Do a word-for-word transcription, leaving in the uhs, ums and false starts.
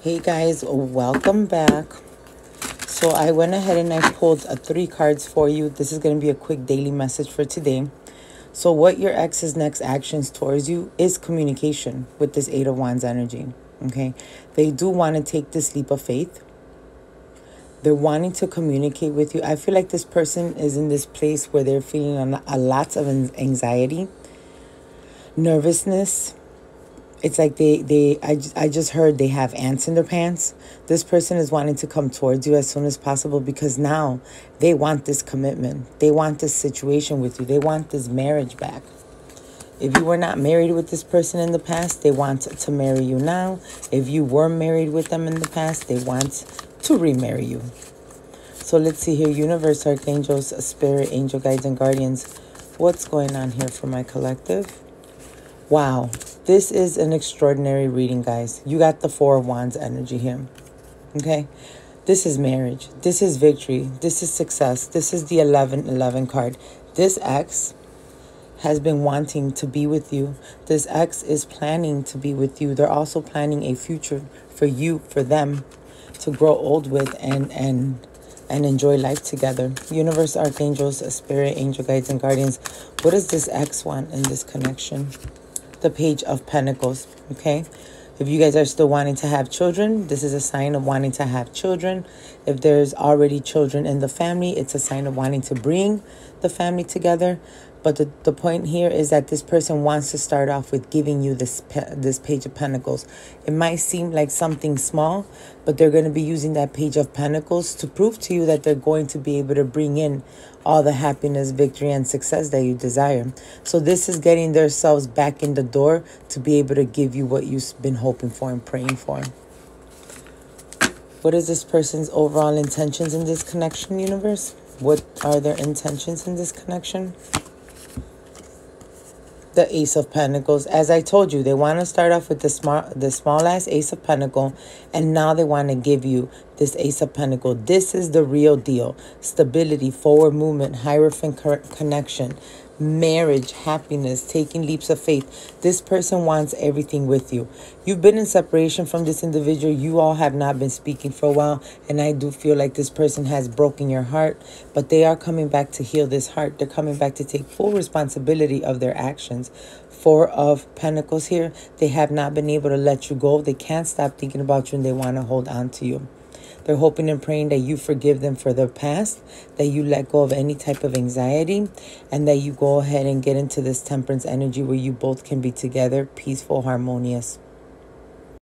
Hey guys, welcome back. So I went ahead and I pulled a three cards for you. This is going to be a quick daily message for today. So what your ex's next actions towards you is communication with this Eight of Wands energy. Okay, they do want to take this leap of faith. They're wanting to communicate with you. I feel like this person is in this place where they're feeling a lot of anxiety, nervousness. It's like they, they I, I just heard they have ants in their pants. This person is wanting to come towards you as soon as possible because now they want this commitment. They want this situation with you. They want this marriage back. If you were not married with this person in the past, they want to marry you now. If you were married with them in the past, they want to remarry you. So let's see here. Universe, Archangels, Spirit, Angel Guides, and Guardians. What's going on here for my collective? Wow. This is an extraordinary reading, guys. You got the Four of Wands energy here, okay? This is marriage. This is victory. This is success. This is the eleven eleven card. This ex has been wanting to be with you. This ex is planning to be with you. They're also planning a future for you, for them to grow old with and, and, and enjoy life together. Universe, Archangels, Spirit, Angel Guides, and Guardians. What does this ex want in this connection? The Page of Pentacles, okay? If you guys are still wanting to have children, this is a sign of wanting to have children. If there's already children in the family, it's a sign of wanting to bring the family together. But the, the point here is that this person wants to start off with giving you this, this Page of Pentacles. It might seem like something small, but they're going to be using that Page of Pentacles to prove to you that they're going to be able to bring in all the happiness, victory, and success that you desire. So this is getting themselves back in the door to be able to give you what you've been hoping for and praying for. What is this person's overall intentions in this connection, Universe? What are their intentions in this connection? The Ace of Pentacles. As I told you, they want to start off with the small, the small ass Ace of Pentacles, and now they want to give you this Ace of Pentacles. This is the real deal. Stability, forward movement, Hierophant connection, marriage, happiness, taking leaps of faith. This person wants everything with you. You've been in separation from this individual. You all have not been speaking for a while, and I do feel like this person has broken your heart, but they are coming back to heal this heart. They're coming back to take full responsibility of their actions. Four of Pentacles here. They have not been able to let you go. They can't stop thinking about you, and they want to hold on to you. They're hoping and praying that you forgive them for their past, that you let go of any type of anxiety, and that you go ahead and get into this temperance energy where you both can be together, peaceful, harmonious.